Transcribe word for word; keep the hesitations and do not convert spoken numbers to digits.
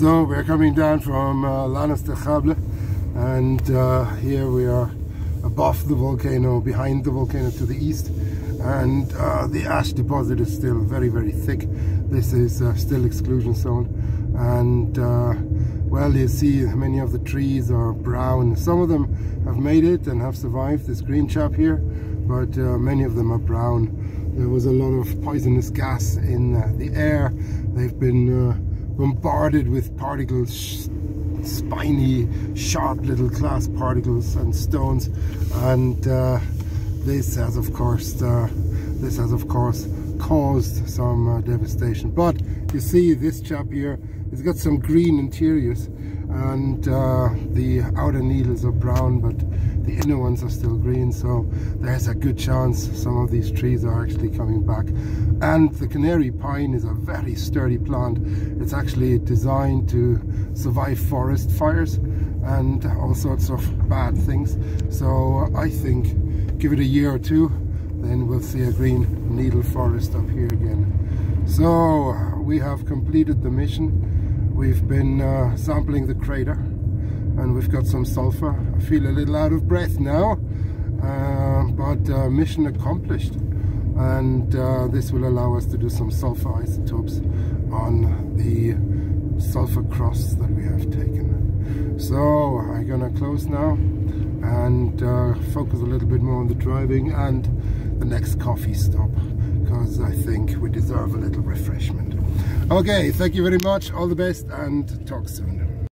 So we're coming down from uh, Lanas de Chable, and uh, here we are above the volcano, behind the volcano to the east, and uh, the ash deposit is still very very thick. This is uh, still exclusion zone, and uh, well, you see many of the trees are brown. Some of them have made it and have survived, this green chap here, but uh, many of them are brown. There was a lot of poisonous gas in uh, the air. They've been uh, bombarded with particles, spiny, sharp little glass particles and stones, and uh, this has, of course, uh, this has, of course, caused some uh, devastation. But you see, this chap here, it's got some green interiors, and uh, the outer needles are brown, but the inner ones are still green. So there's a good chance some of these trees are actually coming back. And the canary pine is a very sturdy plant. It's actually designed to survive forest fires and all sorts of bad things. So I think give it a year or two, then we'll see a green needle forest up here again. So we have completed the mission. We've been uh, sampling the crater, and we've got some sulfur. I feel a little out of breath now, uh, but uh, mission accomplished. And uh, this will allow us to do some sulfur isotopes on the sulfur cross that we have taken. So I'm gonna close now and uh, focus a little bit more on the driving and the next coffee stop, because I think we deserve a little refreshment. Okay, thank you very much, all the best, and talk soon.